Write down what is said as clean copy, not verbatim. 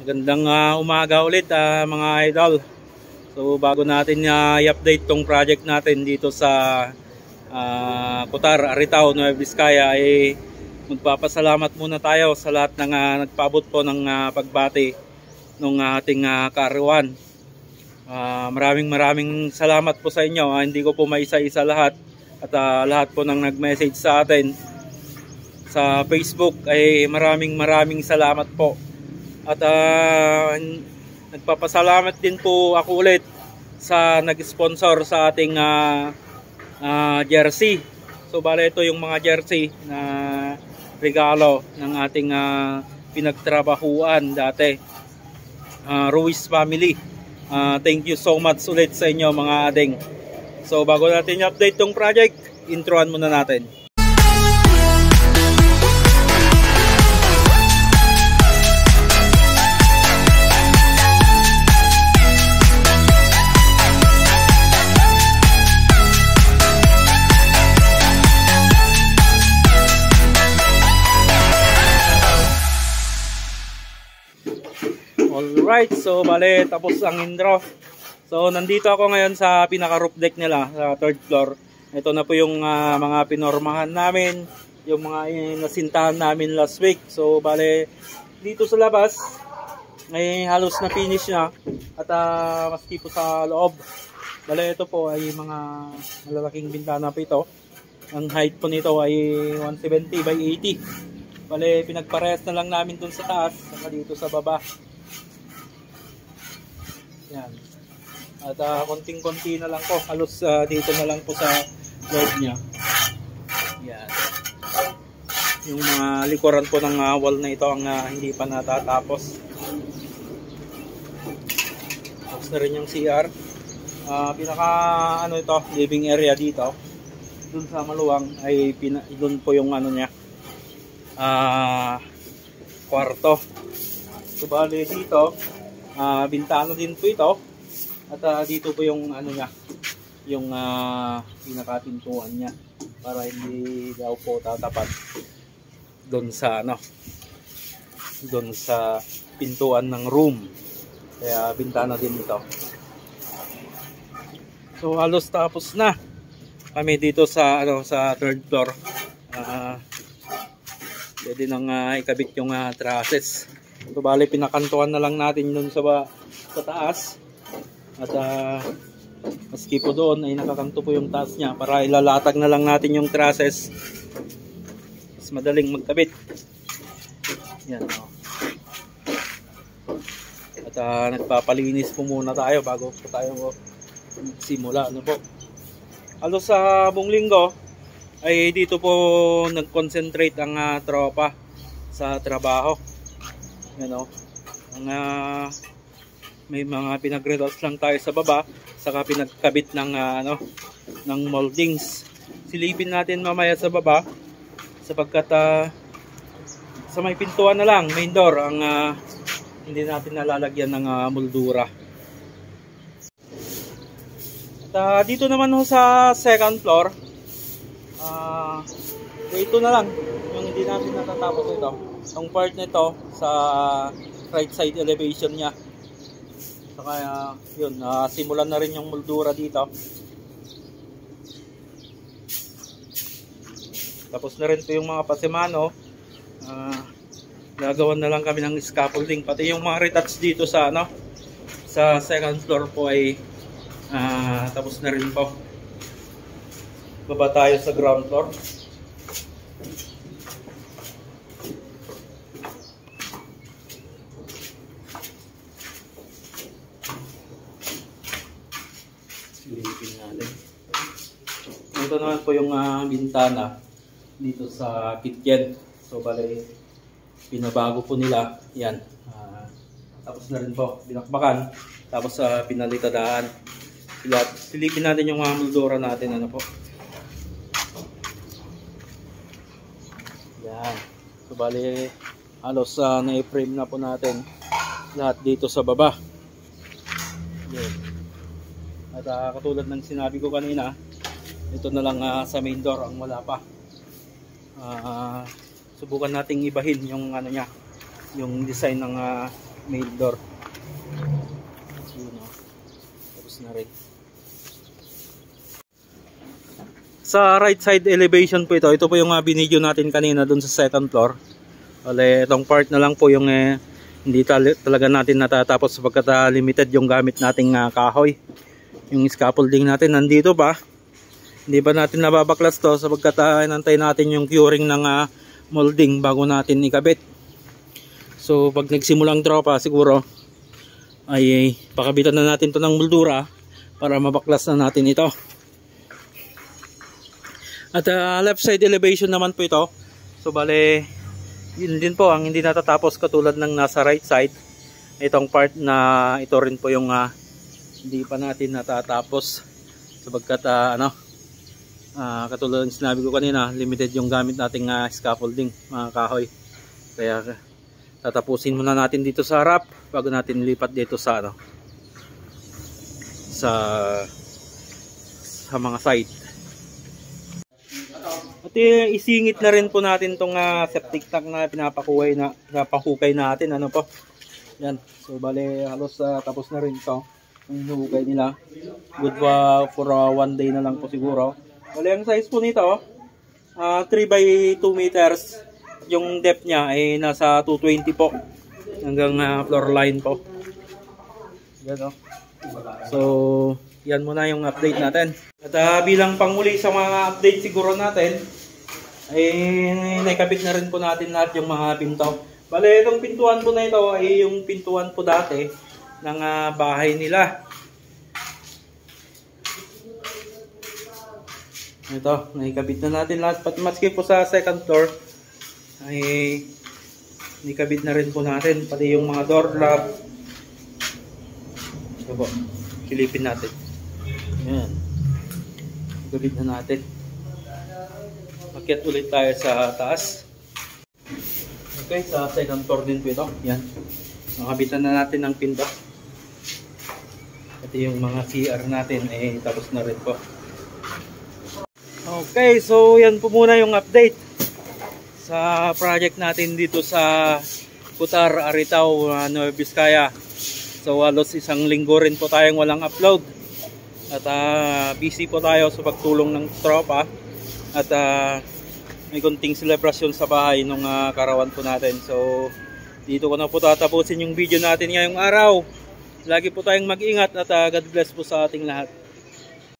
Magandang umaga ulit mga idol. So bago natin i-update tong project natin dito sa Putar Aritao Nueva Biscaya ay magpapasalamat muna tayo sa lahat ng nagpaabot po ng pagbati ng ating kaarawan. Maraming salamat po sa inyo. Hindi ko po maisa-isa lahat at lahat po ng nag-message sa atin sa Facebook ay maraming salamat po. At nagpapasalamat din po ako ulit sa nag-sponsor sa ating jersey. So bale ito yung mga jersey na regalo ng ating pinagtrabahuan dati. Ruiz Family. Thank you so much ulit sa inyo mga ading. So bago natin i-update tong project, introan muna natin. Alright, so bale tapos ang intro. So nandito ako ngayon sa pinaka-roof deck nila, sa 3rd floor. Ito na po yung mga pinormahan namin, yung mga nasintahan namin last week. So bale dito sa labas ay halos na finish na at maski po sa loob. Bale ito po ay mga malalaking bintana po ito. Ang height po nito ay 170 by 80. Bale pinagparehas na lang namin dun sa taas saka dito sa baba. Yan. At konting-konti na lang po. Halos dito na lang po sa loob niya. Yan. Yung mga likuran po ng wall na ito ang hindi pa natatapos. Tapos na rin yung CR. Pinaka ano ito, living area dito. Doon sa maluwang ay doon po yung ano niya. Kwarto. So bali dito bintana din po ito at dito po yung ano niya, yung pinakapintuan niya para hindi daw po tatapat doon sa ano, doon sa pintuan ng room, kaya bintana din ito. So halos tapos na kami dito sa ano, sa 3rd floor. Pwede nang ikabit yung trusses. So bali pinakantuan na lang natin doon sa taas at maski po doon ay nakakanto po yung taas niya para ilalatag na lang natin yung trusses, mas madaling magkabit. Yan, oh. At nagpapalinis po muna tayo bago po tayo magsimula, ano po. Halos sa buong linggo ay dito po nag-concentrate ang tropa sa trabaho. Ano, may mga pinag-relax lang tayo sa baba, saka pinagkabit ng ano, ng moldings. Silipin natin mamaya sa baba sapagkat sa may pintuan na lang, main door ang hindi natin nalalagyan ng moldura. At dito naman ho sa 2nd floor, ito na lang yung hindi natin natatapos ito. Ang part nito sa right side elevation niya. Saka yun, simulan na rin yung moldura dito. Tapos na rin po yung mga pasemano. Gagawan na lang kami ng scaffolding. Pati yung mga retouch dito sa ano, sa 2nd floor po ay tapos na rin po. Baba tayo sa ground floor. Ito naman po yung bintana dito sa kitchen. So bale pinabago po nila yan. Tapos na rin po binakbakan, tapos pinalitadaan. Silipin natin yung mga moldura natin, ano po. Yan. So bale halos na-frame na po natin lahat dito sa baba. Yan. At katulad ng sinabi ko kanina, ito na lang sa main door ang wala pa. Subukan nating ibahin yung ano niya, yung design ng mail door. Yun o. Tapos na rin. Sa right side elevation po ito. Ito po yung binidyo natin kanina dun sa second floor. Wale, itong part na lang po yung hindi talaga natin natatapos sapagkat limited yung gamit nating kahoy. Yung scaffolding natin nandito pa. Hindi ba natin nababaklas to sapagkat inantay natin yung curing ng molding bago natin ikabit. So pag nagsimulang tropa siguro ay pakabitan na natin to ng moldura para mabaklas na natin ito. At left side elevation naman po ito. So bale yun din po ang hindi natatapos katulad ng nasa right side. Itong part na ito rin po yung hindi pa natin natatapos sabagkat katulad ng sinabi ko kanina, limited yung gamit nating scaffolding mga kahoy. Kaya tatapusin muna natin dito sa harap bago natin lipat dito sa mga side. At isingit na rin po natin tong septic tank na pinapahukay natin, ano po. Yan. So bale halos tapos na rin to. Yung hukay nila. Good for one day na lang po siguro. Bale ang size po nito 3 by 2 meters. Yung depth niya ay nasa 220 po hanggang floor line po. Yan, oh. So yan muna yung update natin. At bilang pangmuli sa mga update siguro natin ay naikabit na rin po natin lahat yung mga pinto. Bale itong pintuan po na ito ay yung pintuan po dati ng bahay nila. Ito, naikabit na natin lahat pati maski po sa second floor ay nikabit na rin po natin pati yung mga door lock. So po, kilipin natin. Ayan. Nikabit na natin. Paket ulit tayo sa taas. Okay, sa second floor din po ito. Ayan. Nakabitan na natin ng pinto. Pati yung mga CR natin eh tapos na rin po. Okay, so yan po muna yung update sa project natin dito sa Putar Aritao Nueva Biscaya. So halos isang linggo rin po tayong walang upload at busy po tayo sa pagtulong ng tropa at may kunting celebration sa bahay nung karawan po natin. So dito ko na po tatapusin yung video natin ngayong araw. Lagi po tayong mag-ingat at God bless po sa ating lahat.